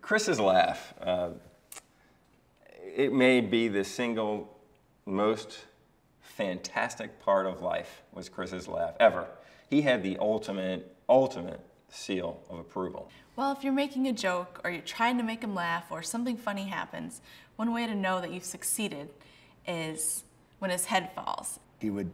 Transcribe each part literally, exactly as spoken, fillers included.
Chris's laugh. Uh, it may be the single most fantastic part of life was Chris's laugh ever. He had the ultimate, ultimate seal of approval. Well, if you're making a joke or you're trying to make him laugh or something funny happens, one way to know that you've succeeded is when his head falls. He would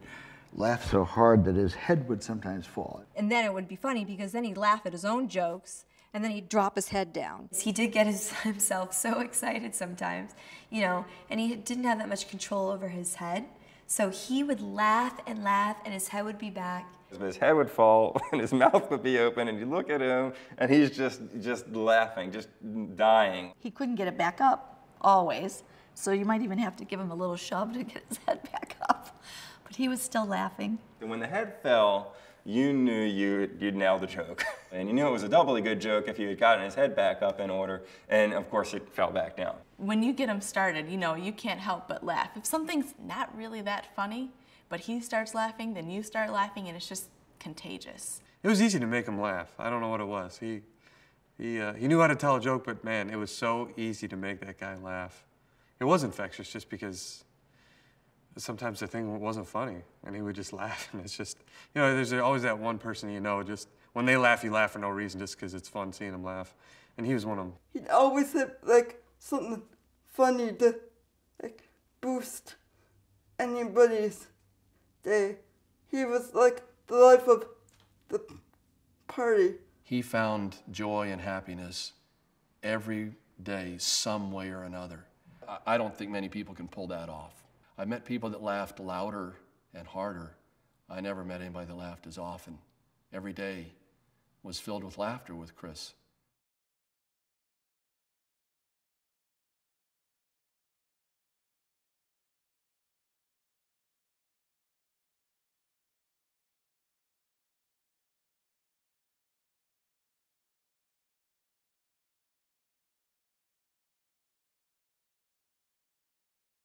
laugh so hard that his head would sometimes fall. And then it would be funny because then he'd laugh at his own jokes and then he'd drop his head down. He did get his, himself so excited sometimes, you know, and he didn't have that much control over his head. So he would laugh and laugh and his head would be back. His head would fall and his mouth would be open and you look at him and he's just, just laughing, just dying. He couldn't get it back up, always. So you might even have to give him a little shove to get his head back up. But he was still laughing. And when the head fell, you knew you, you'd nailed the joke. And you knew it was a doubly good joke if you had gotten his head back up in order, and of course it fell back down. When you get him started, you know, you can't help but laugh. If something's not really that funny, but he starts laughing, then you start laughing, and it's just contagious. It was easy to make him laugh. I don't know what it was. He, he, uh, he knew how to tell a joke, but man, it was so easy to make that guy laugh. It was infectious just because sometimes the thing wasn't funny, and he would just laugh, and it's just, you know, there's always that one person you know, just when they laugh, you laugh for no reason, just because it's fun seeing them laugh, and he was one of them. He'd always have, like, something funny to, like, boost anybody's day. He was, like, the life of the party. He found joy and happiness every day, some way or another. I don't think many people can pull that off. I met people that laughed louder and harder. I never met anybody that laughed as often. Every day was filled with laughter with Chris.